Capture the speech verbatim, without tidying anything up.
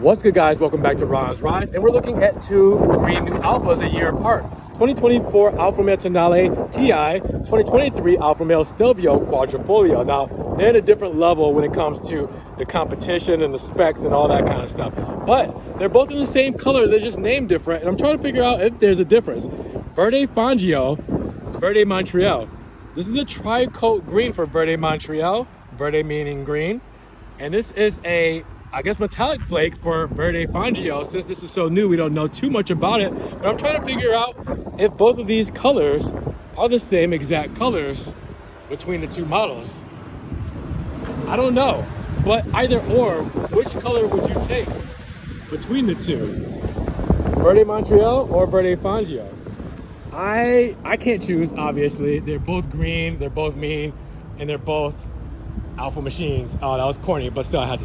What's good, guys? Welcome back to Ron's Rides, and we're looking at two brand new Alfas a year apart. twenty twenty-four Alfa Romeo Tonale T I, twenty twenty-three Alfa Romeo Stelvio Quadrifoglio. Now, they're at a different level when it comes to the competition and the specs and all that kind of stuff. But they're both in the same color, they're just named different, and I'm trying to figure out if there's a difference. Verde Fangio, Verde Montreal. This is a tri-coat green for Verde Montreal, Verde meaning green, and this is a I guess metallic flake for Verde Fangio. Since this is so new, we don't know too much about it, but I'm trying to figure out if both of these colors are the same exact colors between the two models. I don't know, but either or, which color would you take between the two? Verde Montreal or Verde Fangio? I, I can't choose, obviously. They're both green, they're both mean, and they're both Alfa machines. Oh, that was corny, but still I had to